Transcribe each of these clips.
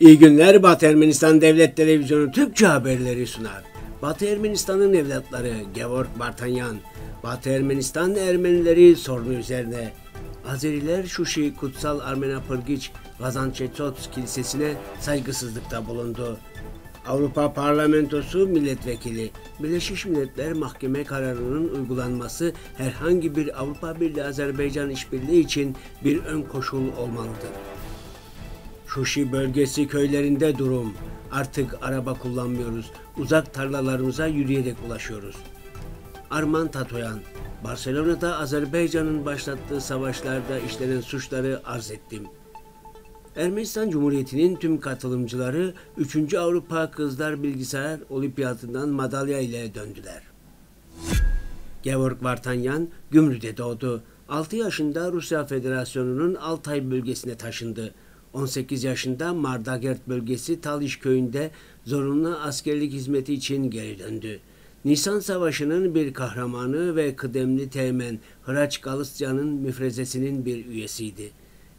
İyi günler. Batı Ermenistan Devlet Televizyonu Türkçe haberleri sunar. Batı Ermenistan'ın evlatları Gevorg Vardanyan, Batı Ermenistan Ermenileri sorunu üzerine Azeriler Şuşi Kutsal Amenapırgiç Ghazanchetsots Kilisesi'ne saygısızlıkta bulundu. Avrupa Parlamentosu Milletvekili, Birleşmiş Milletler Mahkeme kararının uygulanması herhangi bir Avrupa Birliği-Azerbaycan işbirliği için bir ön koşul olmalıdır. Şuşi bölgesi köylerinde durum. Artık araba kullanmıyoruz. Uzak tarlalarımıza yürüyerek ulaşıyoruz. Arman Tatoyan, Barcelona'da Azerbaycan'ın başlattığı savaşlarda işlenen suçları arz ettim. Ermenistan Cumhuriyeti'nin tüm katılımcıları 3. Avrupa Kızlar Bilgisayar Olimpiyatı'ndan madalya ile döndüler. Gevorg Vardanyan Gümrü'de doğdu. 6 yaşında Rusya Federasyonu'nun Altay bölgesine taşındı. 18 yaşında Mardagert bölgesi Taliş köyünde zorunlu askerlik hizmeti için geri döndü. Nisan Savaşı'nın bir kahramanı ve kıdemli teğmen Hrach Galstyan'ın müfrezesinin bir üyesiydi.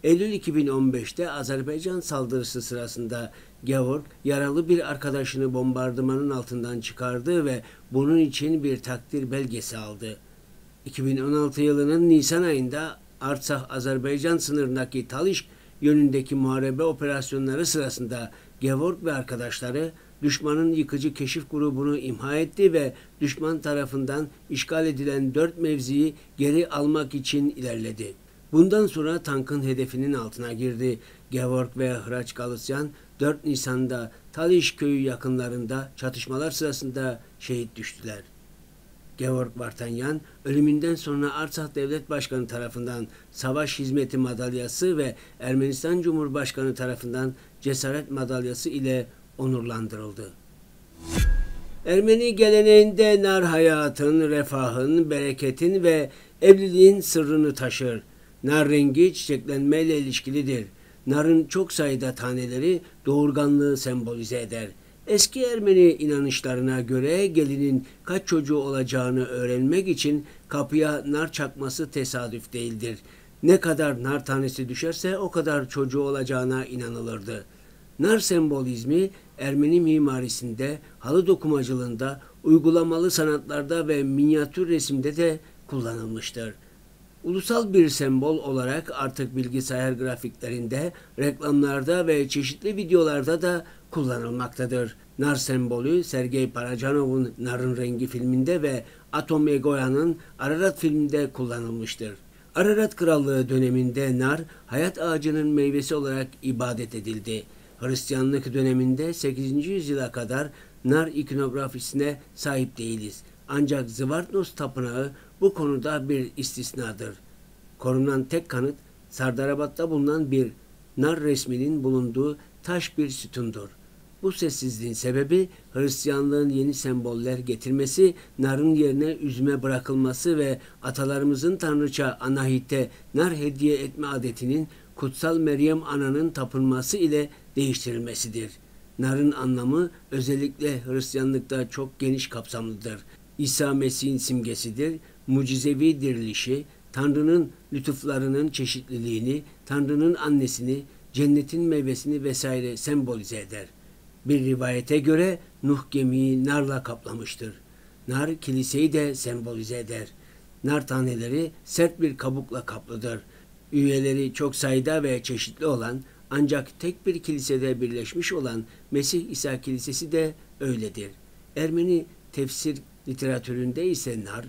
Eylül 2015'te Azerbaycan saldırısı sırasında Gevorg yaralı bir arkadaşını bombardımanın altından çıkardı ve bunun için bir takdir belgesi aldı. 2016 yılının Nisan ayında Artsakh-Azerbaycan sınırındaki Taliş yönündeki muharebe operasyonları sırasında Gevorg ve arkadaşları düşmanın yıkıcı keşif grubunu imha etti ve düşman tarafından işgal edilen 4 mevziyi geri almak için ilerledi. Bundan sonra tankın hedefinin altına girdi. Gevorg ve Hrach Galstyan 4 Nisan'da Taliş köyü yakınlarında çatışmalar sırasında şehit düştüler. Gevorg Vardanyan ölümünden sonra Artsakh Devlet Başkanı tarafından Savaş Hizmeti Madalyası ve Ermenistan Cumhurbaşkanı tarafından Cesaret Madalyası ile onurlandırıldı. Ermeni geleneğinde nar hayatın, refahın, bereketin ve evliliğin sırrını taşır. Nar rengi çiçeklenmeyle ilişkilidir. Narın çok sayıda taneleri doğurganlığı sembolize eder. Eski Ermeni inanışlarına göre gelinin kaç çocuğu olacağını öğrenmek için kapıya nar çakması tesadüf değildir. Ne kadar nar tanesi düşerse o kadar çocuğu olacağına inanılırdı. Nar sembolizmi Ermeni mimarisinde, halı dokumacılığında, uygulamalı sanatlarda ve minyatür resimde de kullanılmıştır. Ulusal bir sembol olarak artık bilgisayar grafiklerinde, reklamlarda ve çeşitli videolarda da kullanılmaktadır. Nar sembolü Sergey Parajanov'un Nar'ın Rengi filminde ve Atom Egoyan'ın Ararat filminde kullanılmıştır. Ararat Krallığı döneminde nar hayat ağacının meyvesi olarak ibadet edildi. Hristiyanlık döneminde 8. yüzyıla kadar nar ikonografisine sahip değiliz. Ancak Zvartnots Tapınağı bu konuda bir istisnadır. Korunan tek kanıt Sardarabat'ta bulunan bir nar resminin bulunduğu taş bir sütundur. Bu sessizliğin sebebi Hristiyanlığın yeni semboller getirmesi, narın yerine üzüme bırakılması ve atalarımızın tanrıça Anahit'e nar hediye etme adetinin Kutsal Meryem Ana'nın tapınması ile değiştirilmesidir. Narın anlamı özellikle Hristiyanlıkta çok geniş kapsamlıdır. İsa Mesih'in simgesidir, mucizevi dirilişi, Tanrı'nın lütuflarının çeşitliliğini, Tanrı'nın annesini, cennetin meyvesini vesaire sembolize eder. Bir rivayete göre Nuh gemiyi narla kaplamıştır. Nar kiliseyi de sembolize eder. Nar taneleri sert bir kabukla kaplıdır. Üyeleri çok sayıda ve çeşitli olan ancak tek bir kilisede birleşmiş olan Mesih İsa Kilisesi de öyledir. Ermeni tefsir literatüründe ise nar,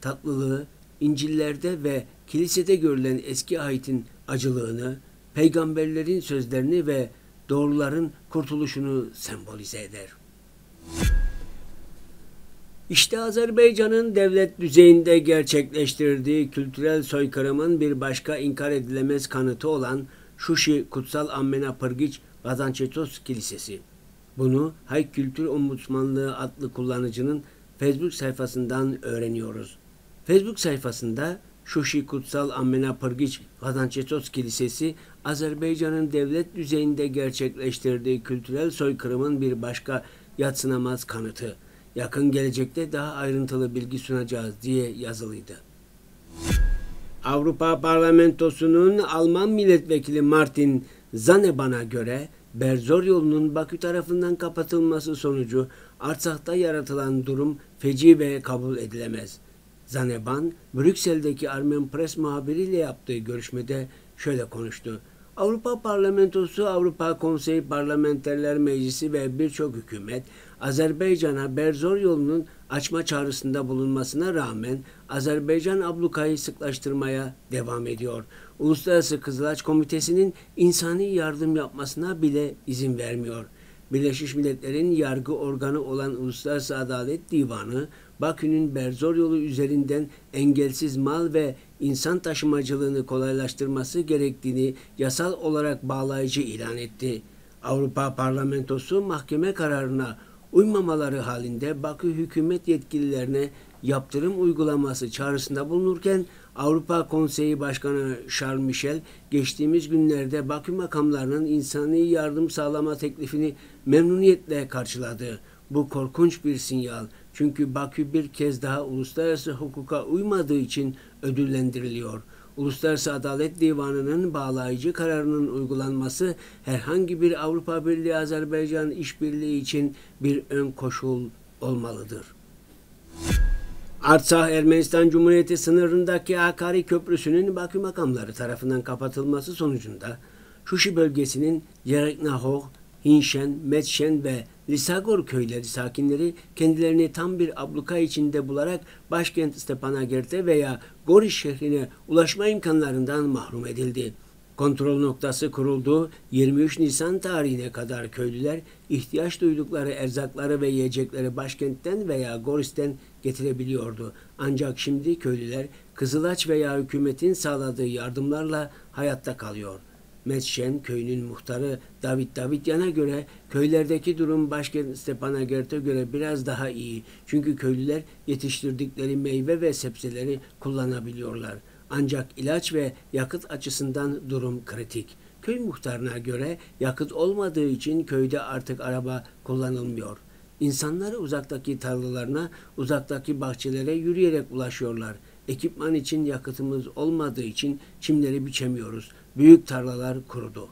tatlılığı, İncil'lerde ve kilisede görülen eski ahitin acılığını, peygamberlerin sözlerini ve doğruların kurtuluşunu sembolize eder. İşte Azerbaycan'ın devlet düzeyinde gerçekleştirdiği kültürel soykırımın bir başka inkar edilemez kanıtı olan Şuşi Kutsal Amenapırgiç Ghazanchetsots Kilisesi. Bunu Hay Kültür Ombudsmanlığı adlı kullanıcının Facebook sayfasından öğreniyoruz. Facebook sayfasında Şuşi Kutsal Amenapırgiç Ghazanchetsots Kilisesi, Azerbaycan'ın devlet düzeyinde gerçekleştirdiği kültürel soykırımın bir başka yadsınamaz kanıtı. Yakın gelecekte daha ayrıntılı bilgi sunacağız diye yazılıydı. Avrupa Parlamentosu'nun Alman milletvekili Martin Zaneban'a göre Berdzor yolunun Bakü tarafından kapatılması sonucu Artsak'ta yaratılan durum feci ve kabul edilemez. Zaneban, Brüksel'deki Armen Press muhabiriyle yaptığı görüşmede şöyle konuştu. Avrupa Parlamentosu, Avrupa Konseyi Parlamenterler Meclisi ve birçok hükümet Azerbaycan'a Berdzor yolunun açma çağrısında bulunmasına rağmen Azerbaycan ablukayı sıklaştırmaya devam ediyor. Uluslararası Kızılaç Komitesi'nin insani yardım yapmasına bile izin vermiyor. Birleşmiş Milletler'in yargı organı olan Uluslararası Adalet Divanı, Bakü'nün Berdzor yolu üzerinden engelsiz mal ve insan taşımacılığını kolaylaştırması gerektiğini yasal olarak bağlayıcı ilan etti. Avrupa Parlamentosu mahkeme kararına uymamaları halinde Bakü hükümet yetkililerine yaptırım uygulaması çağrısında bulunurken Avrupa Konseyi Başkanı Charles Michel geçtiğimiz günlerde Bakü makamlarının insani yardım sağlama teklifini memnuniyetle karşıladı. Bu korkunç bir sinyal. Çünkü Bakü bir kez daha uluslararası hukuka uymadığı için ödüllendiriliyor. Uluslararası Adalet Divanı'nın bağlayıcı kararının uygulanması herhangi bir Avrupa Birliği-Azerbaycan işbirliği için bir ön koşul olmalıdır. Artsakh Ermenistan Cumhuriyeti sınırındaki Akari Köprüsü'nün Bakü makamları tarafından kapatılması sonucunda Şuşi bölgesinin Yerik-Nahog, Hinşen, Metşen ve Lisagor köyleri sakinleri kendilerini tam bir abluka içinde bularak başkent Stepanakert'e veya Goris şehrine ulaşma imkanlarından mahrum edildi. Kontrol noktası kuruldu. 23 Nisan tarihine kadar köylüler ihtiyaç duydukları erzakları ve yiyecekleri başkentten veya Goris'ten getirebiliyordu. Ancak şimdi köylüler Kızılaç veya hükümetin sağladığı yardımlarla hayatta kalıyor. Metşen köyünün muhtarı David Davidyan'a göre köylerdeki durum başkent Stepanakert'e göre biraz daha iyi. Çünkü köylüler yetiştirdikleri meyve ve sebzeleri kullanabiliyorlar. Ancak ilaç ve yakıt açısından durum kritik. Köy muhtarına göre yakıt olmadığı için köyde artık araba kullanılmıyor. İnsanları uzaktaki tarlalarına, uzaktaki bahçelere yürüyerek ulaşıyorlar. Ekipman için yakıtımız olmadığı için çimleri biçemiyoruz. Büyük tarlalar kurudu.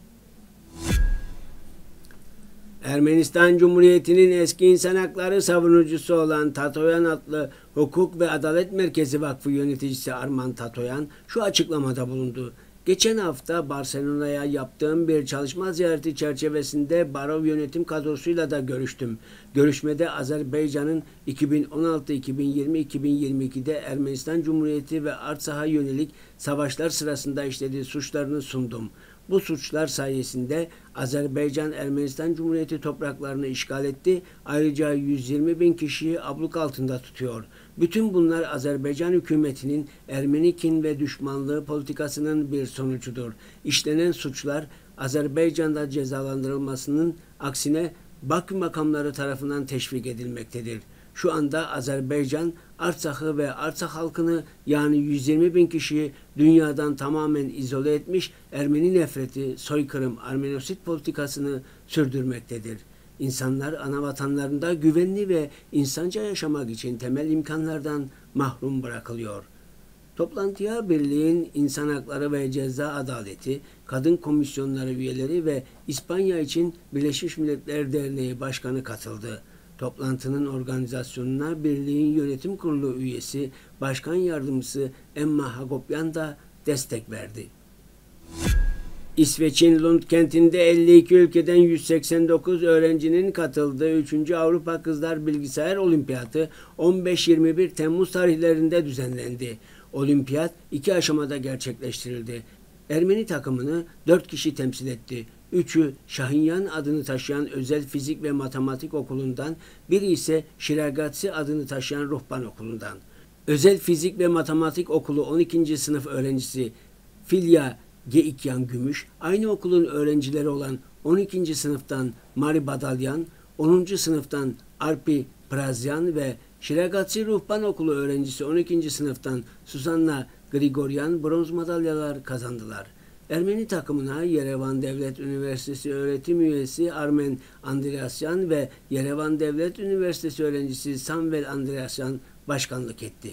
Ermenistan Cumhuriyeti'nin eski insan hakları savunucusu olan Tatoyan adlı Hukuk ve Adalet Merkezi Vakfı yöneticisi Arman Tatoyan şu açıklamada bulundu. Geçen hafta Barcelona'ya yaptığım bir çalışma ziyareti çerçevesinde Barov yönetim kadrosuyla da görüştüm. Görüşmede Azerbaycan'ın 2016-2020-2022'de Ermenistan Cumhuriyeti ve Artsakh'a yönelik savaşlar sırasında işlediği suçlarını sundum. Bu suçlar sayesinde Azerbaycan Ermenistan Cumhuriyeti topraklarını işgal etti. Ayrıca 120.000 kişiyi abluk altında tutuyor. Bütün bunlar Azerbaycan hükümetinin Ermeni kin ve düşmanlığı politikasının bir sonucudur. İşlenen suçlar Azerbaycan'da cezalandırılmasının aksine Bakü makamları tarafından teşvik edilmektedir. Şu anda Azerbaycan, Artsakh'ı ve Artsakh halkını yani 120.000 kişiyi dünyadan tamamen izole etmiş, Ermeni nefreti, soykırım, Ermenosit politikasını sürdürmektedir. İnsanlar ana vatanlarında güvenli ve insanca yaşamak için temel imkanlardan mahrum bırakılıyor. Toplantıya Birliğin İnsan Hakları ve Ceza Adaleti, Kadın Komisyonları üyeleri ve İspanya için Birleşmiş Milletler Derneği Başkanı katıldı. Toplantının organizasyonuna Birliğin Yönetim Kurulu üyesi Başkan Yardımcısı Emma Hagopian da destek verdi. İsveç'in Lund kentinde 52 ülkeden 189 öğrencinin katıldığı 3. Avrupa Kızlar Bilgisayar Olimpiyatı 15-21 Temmuz tarihlerinde düzenlendi. Olimpiyat iki aşamada gerçekleştirildi. Ermeni takımını 4 kişi temsil etti. 3'ü Şahinyan adını taşıyan özel fizik ve matematik okulundan, biri ise Şiragatsi adını taşıyan ruhban okulundan. Özel fizik ve matematik okulu 12. sınıf öğrencisi Filya Geikyan Gümüş, aynı okulun öğrencileri olan 12. sınıftan Mari Badalyan, 10. sınıftan Arpi Brazyan ve Şiragatsi Ruhban Okulu öğrencisi 12. sınıftan Susanna Grigoryan bronz madalyalar kazandılar. Ermeni takımına Yerevan Devlet Üniversitesi öğretim üyesi Armen Andriyasyan ve Yerevan Devlet Üniversitesi öğrencisi Samvel Andriyasyan başkanlık etti.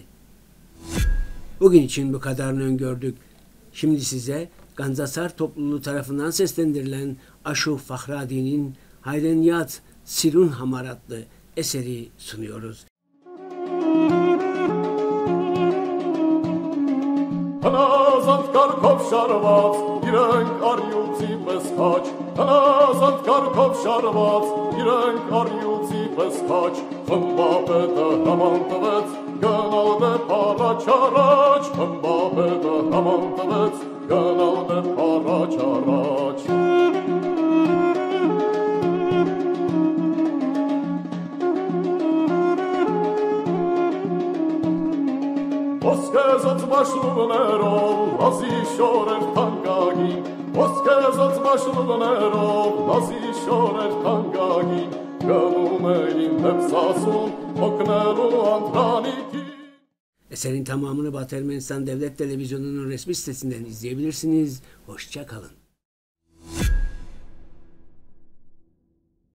Bugün için bu kadarını öngördük. Şimdi size Ganzasar topluluğu tarafından seslendirilen Aşuh Fahradinin Hayrenyat Sirun Hamaratlı eseri sunuyoruz. Eserin tamamını Batı Ermenistan Devlet Televizyonu'nun resmi sitesinden izleyebilirsiniz. Hoşça kalın.